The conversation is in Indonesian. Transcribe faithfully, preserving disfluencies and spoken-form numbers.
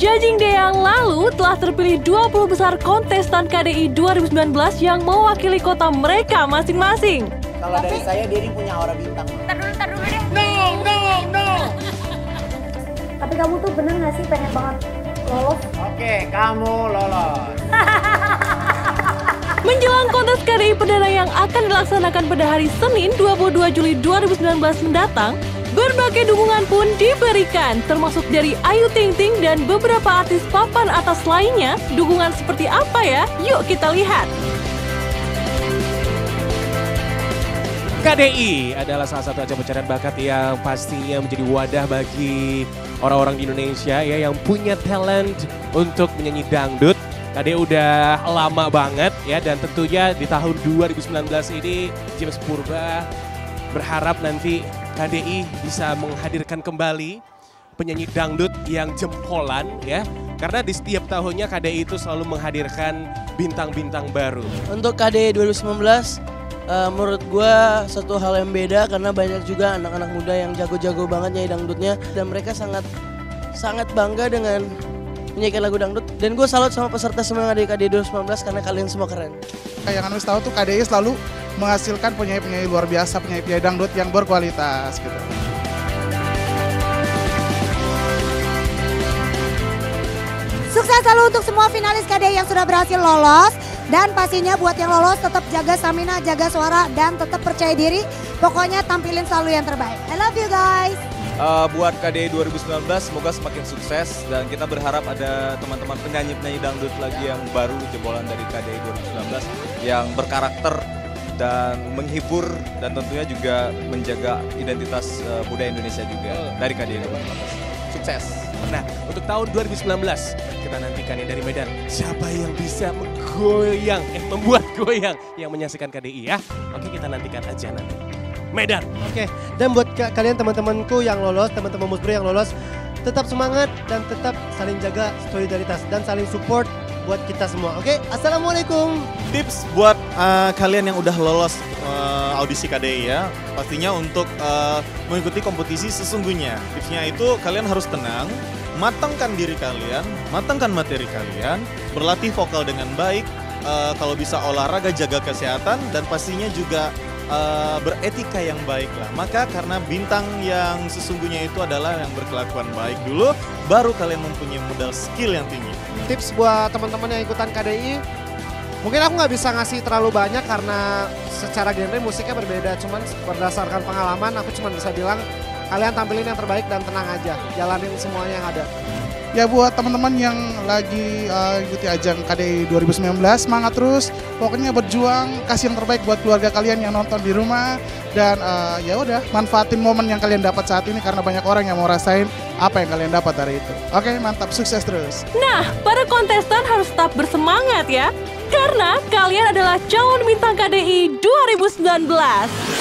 Judging Day yang lalu telah terpilih dua puluh besar kontestan K D I dua ribu sembilan belas yang mewakili kota mereka masing-masing. Kalau dari saya, Diri punya aura bintang. Ntar dulu, ntar dulu deh. No, no, no. Tapi kamu tuh bener gak sih pengen banget lolos? Oke, kamu lolos. Menjelang kontes K D I perdana yang akan dilaksanakan pada hari Senin dua puluh dua Juli dua ribu sembilan belas mendatang, berbagai dukungan pun diberikan, termasuk dari Ayu Ting Ting dan beberapa artis papan atas lainnya. Dukungan seperti apa ya? Yuk kita lihat. K D I adalah salah satu ajang pencarian bakat yang pastinya menjadi wadah bagi orang-orang di Indonesia ya yang punya talent untuk menyanyi dangdut. Tadi udah lama banget ya, dan tentunya di tahun dua ribu sembilan belas ini James Purba berharap nanti K D I bisa menghadirkan kembali penyanyi dangdut yang jempolan ya. Karena di setiap tahunnya K D I itu selalu menghadirkan bintang-bintang baru. Untuk K D I dua ribu sembilan belas uh, menurut gue satu hal yang beda karena banyak juga anak-anak muda yang jago-jago banget nyanyi dangdutnya dan mereka sangat sangat bangga dengan menyanyikan lagu dangdut, dan gue salut sama peserta semua yang ada di K D I dua ribu sembilan belas karena kalian semua keren. Yang kami tahu tuh K D I selalu menghasilkan penyanyi-penyanyi luar biasa, penyanyi-penyanyi dangdut yang berkualitas gitu. Sukses selalu untuk semua finalis K D I yang sudah berhasil lolos, dan pastinya buat yang lolos tetap jaga stamina, jaga suara, dan tetap percaya diri. Pokoknya tampilin selalu yang terbaik. I love you guys. Uh, buat K D I dua ribu sembilan belas semoga semakin sukses, dan kita berharap ada teman-teman penyanyi-penyanyi dangdut lagi yang baru jebolan dari K D I dua ribu sembilan belas yang berkarakter dan menghibur, dan tentunya juga menjaga identitas uh, budaya Indonesia juga dari K D I dua ribu sembilan belas. Sukses. Nah, untuk tahun dua ribu sembilan belas kita nantikan yang dari Medan siapa yang bisa menggoyang, eh membuat goyang yang menyaksikan K D I ya. Oke, kita nantikan aja nanti. Medan. Oke, dan buat kalian teman-temanku yang lolos, teman-teman Muspro yang lolos, tetap semangat dan tetap saling jaga solidaritas dan saling support buat kita semua. Oke, assalamualaikum. Tips buat uh, kalian yang udah lolos uh, audisi K D I ya, pastinya untuk uh, mengikuti kompetisi sesungguhnya. Tipsnya itu kalian harus tenang, matangkan diri kalian, matangkan materi kalian, berlatih vokal dengan baik, uh, kalau bisa olahraga, jaga kesehatan, dan pastinya juga Uh, beretika yang baik lah. Maka karena bintang yang sesungguhnya itu adalah yang berkelakuan baik dulu, baru kalian mempunyai modal skill yang tinggi. Tips buat teman-teman yang ikutan K D I, mungkin aku nggak bisa ngasih terlalu banyak karena secara genre musiknya berbeda. Cuman berdasarkan pengalaman, aku cuma bisa bilang kalian tampilin yang terbaik dan tenang aja, jalanin semuanya yang ada. Ya buat teman-teman yang lagi uh, ikuti ajang K D I dua ribu sembilan belas, semangat terus, pokoknya berjuang, kasih yang terbaik buat keluarga kalian yang nonton di rumah, dan uh, ya udah manfaatin momen yang kalian dapat saat ini karena banyak orang yang mau rasain apa yang kalian dapat hari itu. Oke, mantap, sukses terus. Nah, para kontestan harus tetap bersemangat ya, karena kalian adalah calon bintang K D I dua ribu sembilan belas.